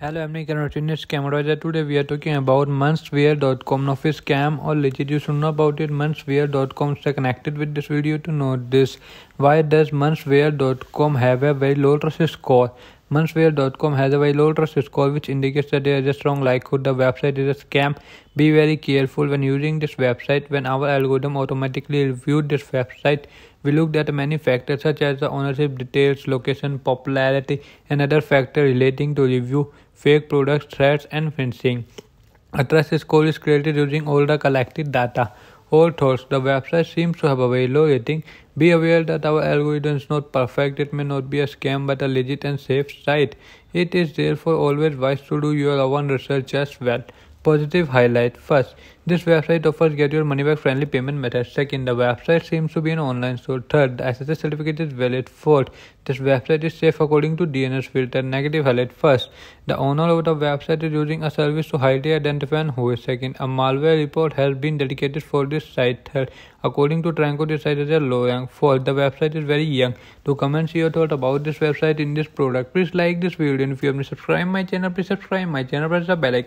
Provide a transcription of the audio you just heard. Hello, I'm Nick and I'm in Scam Radar. Today we are talking about Manthswear.com. Now if it's scam or legit, you should know about it. Manthswear.com, stay connected with this video to know this. Why does Manthswear.com have a very low trust score? Manthswear.com has a very low trust score, which indicates that there is a strong likelihood the website is a scam. Be very careful when using this website. When our algorithm automatically reviewed this website, we looked at many factors such as the ownership details, location, popularity, and other factors relating to review, fake products, threats, and phishing. A trust score is created using all the collected data. All thoughts, the website seems to have a very low rating. Be aware that our algorithm is not perfect. It may not be a scam but a legit and safe site. It is therefore always wise to do your own research as well. Positive highlight. First, this website offers get your money back friendly payment methods. Second, the website seems to be an online store. Third, the SSL certificate is valid. Fourth, this website is safe according to DNS filter. Negative highlight. First, the owner of the website is using a service to hide the identify and who is. Second, a malware report has been dedicated for this site. Third, according to Tranco, this site is a low rank. Fourth, the website is very young. To comment your thought about this website in this product. Please like this video, and if you haven't subscribed my channel, press the bell icon.